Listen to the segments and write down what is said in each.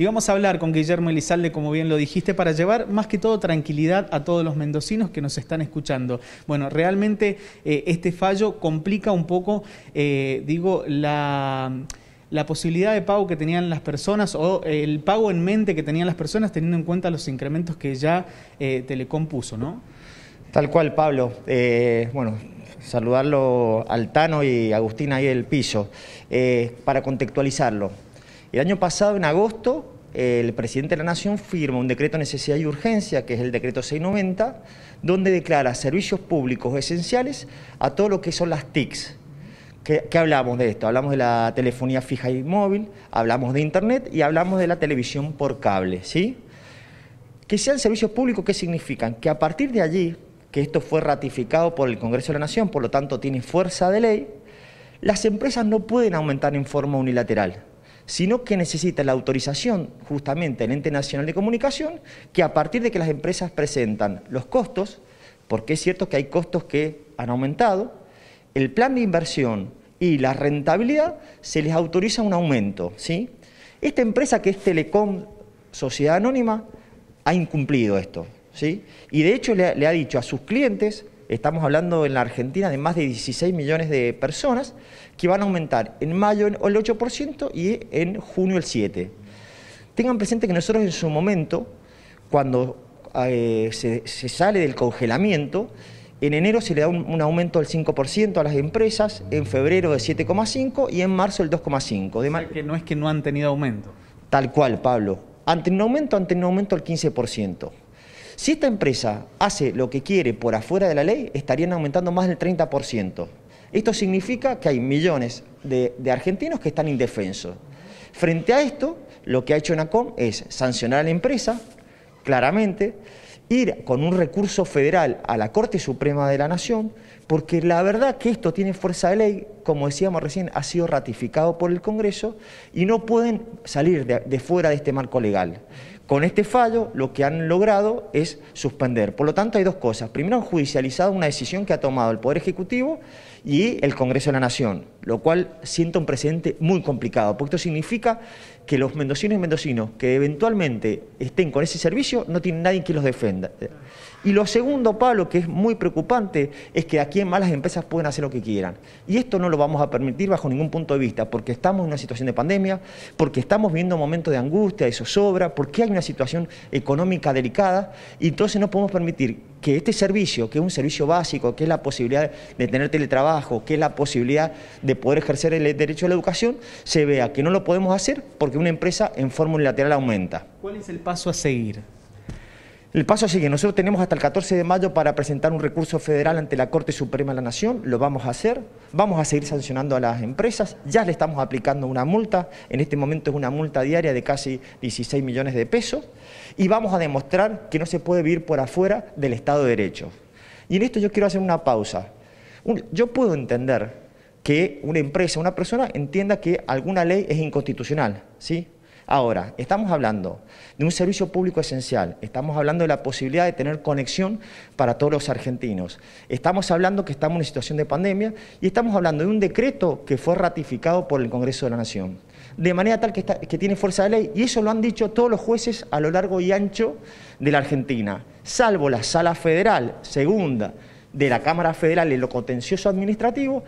Y vamos a hablar con Guillermo Elizalde, como bien lo dijiste, para llevar más que todo tranquilidad a todos los mendocinos que nos están escuchando. Bueno, realmente este fallo complica un poco, digo, la posibilidad de pago que tenían las personas o el pago en mente que tenían las personas teniendo en cuenta los incrementos que ya Telecom puso, ¿no? Tal cual, Pablo. Bueno, saludarlo al Tano y Agustina ahí del piso. Para contextualizarlo, el año pasado, en agosto, el presidente de la Nación firma un decreto de necesidad y urgencia, que es el decreto 690, donde declara servicios públicos esenciales a todo lo que son las TICs. ¿Qué hablamos de esto? Hablamos de la telefonía fija y móvil, hablamos de internet y hablamos de la televisión por cable, ¿sí? Que sean servicios públicos, ¿qué significan? Que a partir de allí, que esto fue ratificado por el Congreso de la Nación, por lo tanto tiene fuerza de ley, las empresas no pueden aumentar en forma unilateral, sino que necesita la autorización justamente del Ente Nacional de Comunicación, que a partir de que las empresas presentan los costos, porque es cierto que hay costos que han aumentado, el plan de inversión y la rentabilidad, se les autoriza un aumento, ¿sí? Esta empresa, que es Telecom Sociedad Anónima, ha incumplido esto, ¿sí? Y de hecho le ha dicho a sus clientes, estamos hablando en la Argentina de más de 16 millones de personas, que van a aumentar en mayo el 8% y en junio el 7%. Tengan presente que nosotros en su momento, cuando se sale del congelamiento, en enero se le da un aumento del 5% a las empresas, en febrero de 7,5% y en marzo el 2,5%. O sea que no han tenido aumento. Tal cual, Pablo. Han tenido un aumento del 15%. Si esta empresa hace lo que quiere por afuera de la ley, estarían aumentando más del 30%. Esto significa que hay millones de argentinos que están indefensos. Frente a esto, lo que ha hecho ENACOM es sancionar a la empresa, claramente, ir con un recurso federal a la Corte Suprema de la Nación, porque la verdad que esto tiene fuerza de ley, como decíamos recién, ha sido ratificado por el Congreso y no pueden salir de fuera de este marco legal. Con este fallo lo que han logrado es suspender. Por lo tanto hay dos cosas. Primero, han judicializado una decisión que ha tomado el Poder Ejecutivo y el Congreso de la Nación, lo cual sienta un precedente muy complicado, porque esto significa que los mendocinos y mendocinos que eventualmente estén con ese servicio no tienen nadie que los defenda. Y lo segundo, Pablo, que es muy preocupante, es que de aquí en más las empresas pueden hacer lo que quieran. Y esto no lo vamos a permitir bajo ningún punto de vista, porque estamos en una situación de pandemia, porque estamos viviendo momentos de angustia, de zozobra, porque hay una situación económica delicada, y entonces no podemos permitir que este servicio, que es un servicio básico, que es la posibilidad de tener teletrabajo, que es la posibilidad de poder ejercer el derecho a la educación, se vea que no lo podemos hacer porque una empresa en forma unilateral aumenta. ¿Cuál es el paso a seguir? El paso a seguir, nosotros tenemos hasta el 14 de mayo para presentar un recurso federal ante la Corte Suprema de la Nación, lo vamos a hacer, vamos a seguir sancionando a las empresas, ya le estamos aplicando una multa, en este momento es una multa diaria de casi 16 millones de pesos, y vamos a demostrar que no se puede vivir por afuera del Estado de Derecho. Y en esto yo quiero hacer una pausa. Yo puedo entender que una empresa, una persona, entienda que alguna ley es inconstitucional, ¿sí? Ahora, estamos hablando de un servicio público esencial, estamos hablando de la posibilidad de tener conexión para todos los argentinos, estamos hablando que estamos en una situación de pandemia y estamos hablando de un decreto que fue ratificado por el Congreso de la Nación, de manera tal que tiene fuerza de ley, y eso lo han dicho todos los jueces a lo largo y ancho de la Argentina, salvo la Sala Federal, Segunda, de la Cámara Federal en lo contencioso administrativo,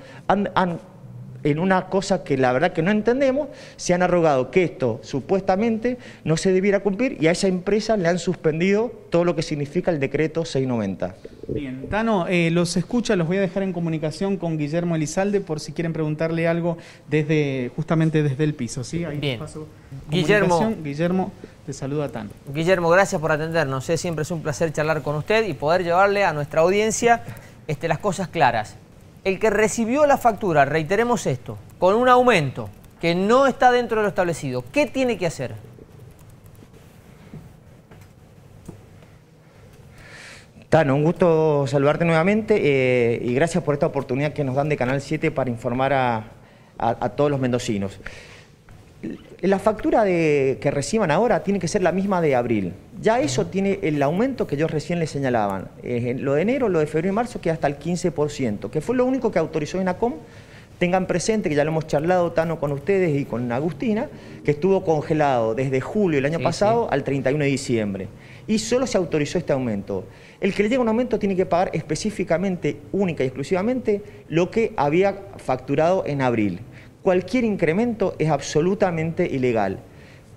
en una cosa que la verdad que no entendemos, se han arrogado que esto supuestamente no se debiera cumplir y a esa empresa le han suspendido todo lo que significa el decreto 690. Bien, Tano, los voy a dejar en comunicación con Guillermo Elizalde por si quieren preguntarle algo justamente desde el piso, ¿sí? Ahí bien. Paso Guillermo, te saluda Tano. Guillermo, gracias por atendernos, siempre es un placer charlar con usted y poder llevarle a nuestra audiencia las cosas claras. El que recibió la factura, reiteremos esto, con un aumento que no está dentro de lo establecido, ¿qué tiene que hacer? Tano, un gusto saludarte nuevamente y gracias por esta oportunidad que nos dan de Canal 7 para informar a todos los mendocinos. La factura que reciban ahora tiene que ser la misma de abril. Ya eso tiene el aumento que yo recién les señalaban. Lo de enero, lo de febrero y marzo queda hasta el 15%, que fue lo único que autorizó ENACOM Tengan presente que ya lo hemos charlado, Tano, con ustedes y con Agustina, que estuvo congelado desde julio del año pasado al 31 de diciembre. Y solo se autorizó este aumento. El que le llega un aumento tiene que pagar específicamente, única y exclusivamente, lo que había facturado en abril. Cualquier incremento es absolutamente ilegal.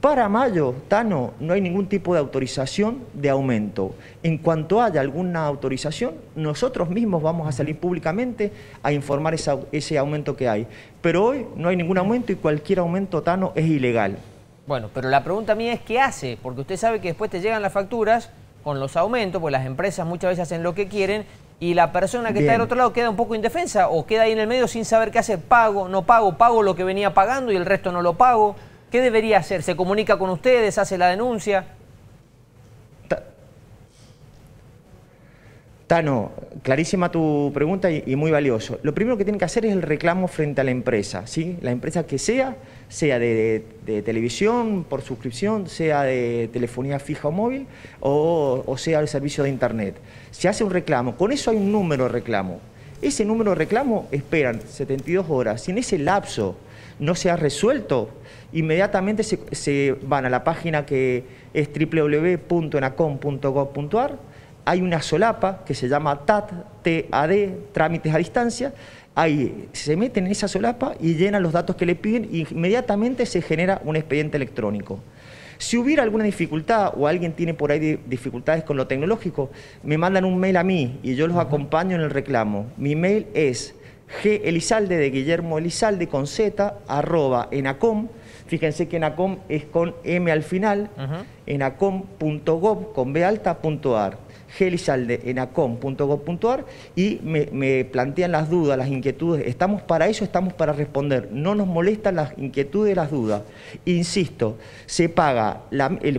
Para mayo, Tano, no hay ningún tipo de autorización de aumento. En cuanto haya alguna autorización, nosotros mismos vamos a salir públicamente a informar ese aumento que hay. Pero hoy no hay ningún aumento y cualquier aumento, Tano, es ilegal. Bueno, pero la pregunta mía es ¿qué hace? Porque usted sabe que después te llegan las facturas con los aumentos, pues las empresas muchas veces hacen lo que quieren y la persona que está del otro lado queda un poco indefensa o queda ahí en el medio sin saber qué hacer. Pago, no pago, pago lo que venía pagando y el resto no lo pago. ¿Qué debería hacer? ¿Se comunica con ustedes? ¿Hace la denuncia? Tano, clarísima tu pregunta y muy valioso. Lo primero que tienen que hacer es el reclamo frente a la empresa, ¿sí? La empresa que sea, sea de televisión, por suscripción, sea de telefonía fija o móvil, o sea el servicio de internet. Se hace un reclamo, con eso hay un número de reclamo. Ese número de reclamo esperan 72 horas. Si en ese lapso no se ha resuelto, inmediatamente se van a la página que es www.enacom.gov.ar. Hay una solapa que se llama TAD, trámites a distancia. Ahí se meten en esa solapa y llenan los datos que le piden e inmediatamente se genera un expediente electrónico. Si hubiera alguna dificultad o alguien tiene por ahí dificultades con lo tecnológico, me mandan un mail a mí y yo los acompaño en el reclamo. Mi mail es gelizalde, de Guillermo Elizalde, con Z, @enacom. Fíjense que Enacom es con M al final, enacom.gov, con B alta, .ar. Gelizalde, enacom.gov.ar, y me plantean las dudas, las inquietudes. Estamos para eso, estamos para responder. No nos molestan las inquietudes, las dudas. Insisto, se paga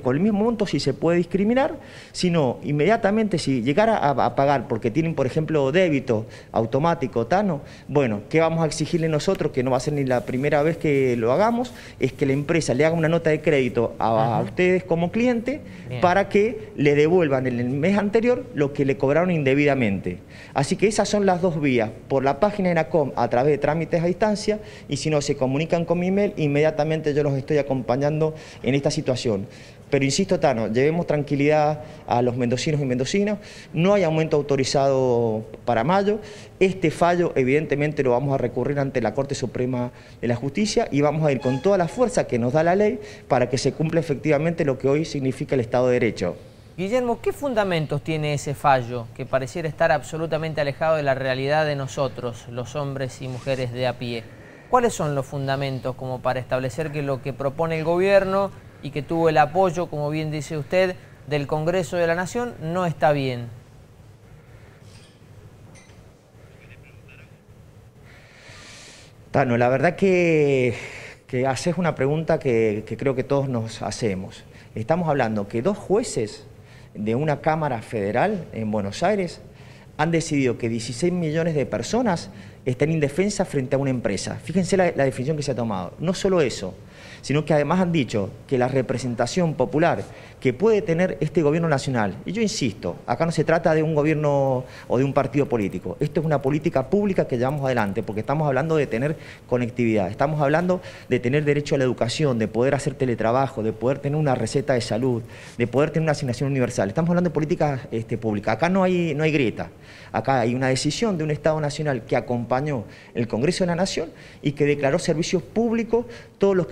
con el mismo monto si se puede discriminar, sino inmediatamente si llegara a pagar, porque tienen, por ejemplo, débito automático, Tano, bueno, ¿qué vamos a exigirle nosotros? Que no va a ser ni la primera vez que lo hagamos, es que la empresa le haga una nota de crédito a ustedes como cliente para que le devuelvan en el mes anterior lo que le cobraron indebidamente. Así que esas son las dos vías, por la página de ENACOM a través de trámites a distancia y si no se comunican con mi email, inmediatamente yo los estoy acompañando en esta situación. Pero insisto, Tano, llevemos tranquilidad a los mendocinos y mendocinas, no hay aumento autorizado para mayo, este fallo evidentemente lo vamos a recurrir ante la Corte Suprema de la Justicia y vamos a ir con toda la fuerza que nos da la ley para que se cumpla efectivamente lo que hoy significa el Estado de Derecho. Guillermo, ¿qué fundamentos tiene ese fallo que pareciera estar absolutamente alejado de la realidad de nosotros, los hombres y mujeres de a pie? ¿Cuáles son los fundamentos como para establecer que lo que propone el gobierno y que tuvo el apoyo, como bien dice usted, del Congreso de la Nación, no está bien? Tano, la verdad que haces una pregunta que creo que todos nos hacemos. Estamos hablando que dos jueces de una Cámara Federal en Buenos Aires han decidido que 16 millones de personas estén indefensas frente a una empresa. Fíjense la definición que se ha tomado. No solo eso, sino que además han dicho que la representación popular que puede tener este gobierno nacional, y yo insisto, acá no se trata de un gobierno o de un partido político, esto es una política pública que llevamos adelante, porque estamos hablando de tener conectividad, estamos hablando de tener derecho a la educación, de poder hacer teletrabajo, de poder tener una receta de salud, de poder tener una asignación universal, estamos hablando de políticas públicas, acá no hay grieta, acá hay una decisión de un Estado nacional que acompañó el Congreso de la Nación y que declaró servicios públicos todo lo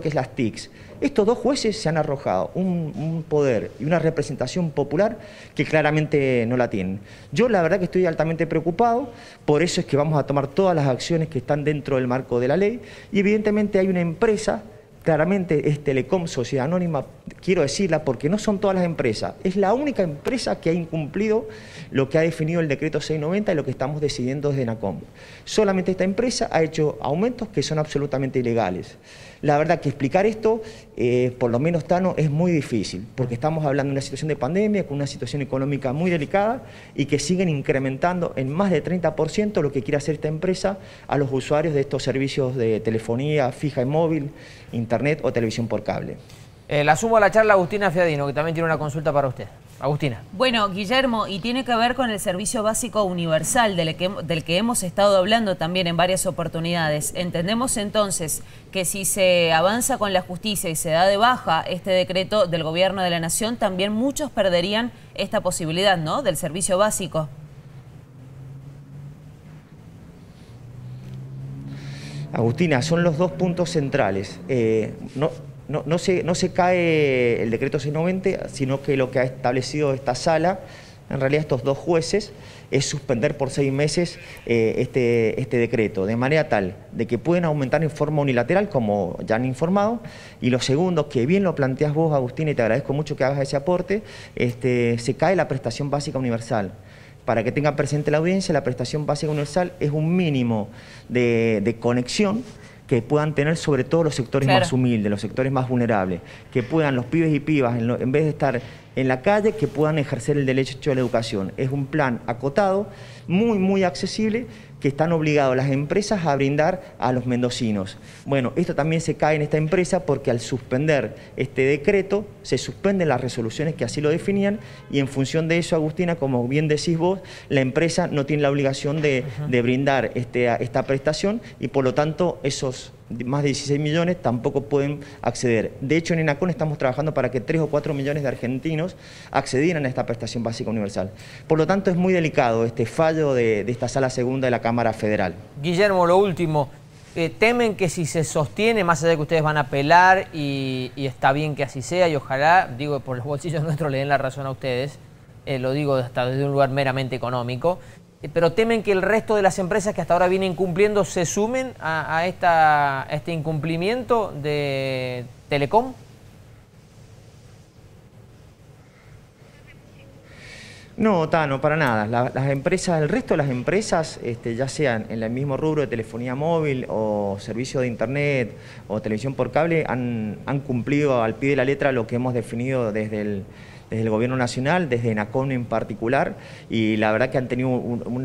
que es las TICs. Estos dos jueces se han arrojado un poder y una representación popular que claramente no la tienen. Yo la verdad que estoy altamente preocupado, por eso es que vamos a tomar todas las acciones que están dentro del marco de la ley y evidentemente hay una empresa, claramente es Telecom Sociedad Anónima, quiero decirla porque no son todas las empresas, es la única empresa que ha incumplido lo que ha definido el decreto 690 y lo que estamos decidiendo desde ENACOM. Solamente esta empresa ha hecho aumentos que son absolutamente ilegales. La verdad que explicar esto, por lo menos Tano, es muy difícil, porque estamos hablando de una situación de pandemia, con una situación económica muy delicada y que siguen incrementando en más de 30% lo que quiere hacer esta empresa a los usuarios de estos servicios de telefonía fija y móvil, internet o televisión por cable. La sumo a la charla Agustina Fiadino, que también tiene una consulta para usted. Agustina. Bueno, Guillermo, y tiene que ver con el servicio básico universal del que hemos estado hablando también en varias oportunidades. Entendemos entonces que si se avanza con la justicia y se da de baja este decreto del Gobierno de la Nación, también muchos perderían esta posibilidad, ¿no?, del servicio básico. Agustina, son los dos puntos centrales. No se cae el decreto 690, sino que lo que ha establecido esta sala, en realidad estos dos jueces, es suspender por 6 meses este decreto, de manera tal de que pueden aumentar en forma unilateral, como ya han informado, y lo segundo, que bien lo planteas vos, Agustina, y te agradezco mucho que hagas ese aporte, se cae la prestación básica universal. Para que tenga presente la audiencia, la prestación básica universal es un mínimo de conexión que puedan tener sobre todo los sectores más humildes, los sectores más vulnerables, que puedan los pibes y pibas, en vez de estar en la calle, que puedan ejercer el derecho a la educación. Es un plan acotado, muy, muy accesible, que están obligados las empresas a brindar a los mendocinos. Bueno, esto también se cae en esta empresa porque al suspender este decreto, se suspenden las resoluciones que así lo definían y en función de eso, Agustina, como bien decís vos, la empresa no tiene la obligación de brindar esta prestación y por lo tanto esos más de 16 millones tampoco pueden acceder. De hecho, en ENACOM estamos trabajando para que 3 o 4 millones de argentinos accedieran a esta prestación básica universal. Por lo tanto, es muy delicado este fallo de esta Sala Segunda de la Cámara Federal. Guillermo, lo último, temen que si se sostiene, más allá de que ustedes van a apelar y está bien que así sea y ojalá, digo, por los bolsillos nuestros le den la razón a ustedes, lo digo hasta desde un lugar meramente económico, pero temen que el resto de las empresas que hasta ahora vienen cumpliendo se sumen a este incumplimiento de Telecom. No, Tano, para nada. Las empresas, el resto de las empresas, ya sean en el mismo rubro de telefonía móvil o servicio de internet o televisión por cable, han cumplido al pie de la letra lo que hemos definido desde el Gobierno Nacional, desde ENACOM en particular, y la verdad que han tenido un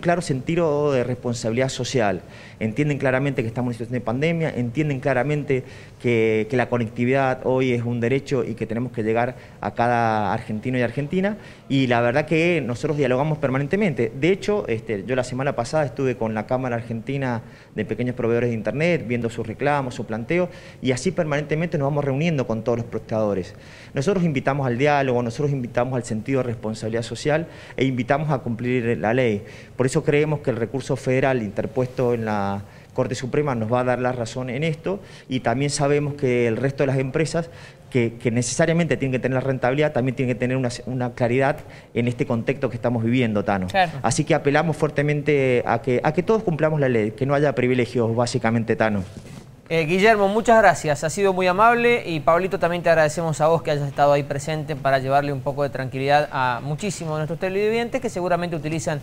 claro sentido de responsabilidad social. Entienden claramente que estamos en una situación de pandemia, entienden claramente que la conectividad hoy es un derecho y que tenemos que llegar a cada argentino y argentina, y la verdad que nosotros dialogamos permanentemente. De hecho, yo la semana pasada estuve con la Cámara Argentina de Pequeños Proveedores de Internet, viendo sus reclamos, su planteo, y así permanentemente nos vamos reuniendo con todos los prestadores. Nosotros invitamos al diálogo, nosotros invitamos al sentido de responsabilidad social e invitamos a cumplir la ley. Por eso creemos que el recurso federal interpuesto en la Corte Suprema nos va a dar la razón en esto y también sabemos que el resto de las empresas que necesariamente tienen que tener la rentabilidad, también tienen que tener una claridad en este contexto que estamos viviendo, Tano. Claro. Así que apelamos fuertemente a que todos cumplamos la ley, que no haya privilegios, básicamente, Tano. Guillermo, muchas gracias, ha sido muy amable y Pablito, también te agradecemos a vos que hayas estado ahí presente para llevarle un poco de tranquilidad a muchísimos de nuestros televidentes que seguramente utilizan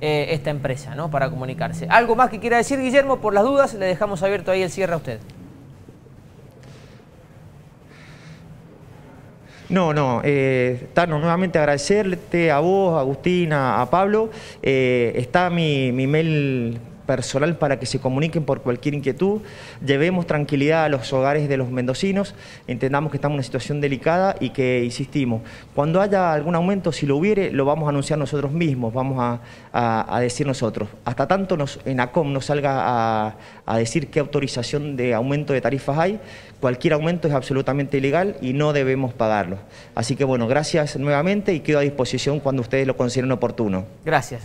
esta empresa, ¿no?, para comunicarse. ¿Algo más que quiera decir, Guillermo? Por las dudas, le dejamos abierto ahí el cierre a usted. No, Tano, nuevamente agradecerte a vos, a Agustina, a Pablo. Está mi mail personal para que se comuniquen por cualquier inquietud, llevemos tranquilidad a los hogares de los mendocinos, entendamos que estamos en una situación delicada y que, insistimos, cuando haya algún aumento, si lo hubiere, lo vamos a anunciar nosotros mismos, vamos a decir nosotros. Hasta tanto ENACOM nos salga a decir qué autorización de aumento de tarifas hay, cualquier aumento es absolutamente ilegal y no debemos pagarlo. Así que bueno, gracias nuevamente y quedo a disposición cuando ustedes lo consideren oportuno. Gracias.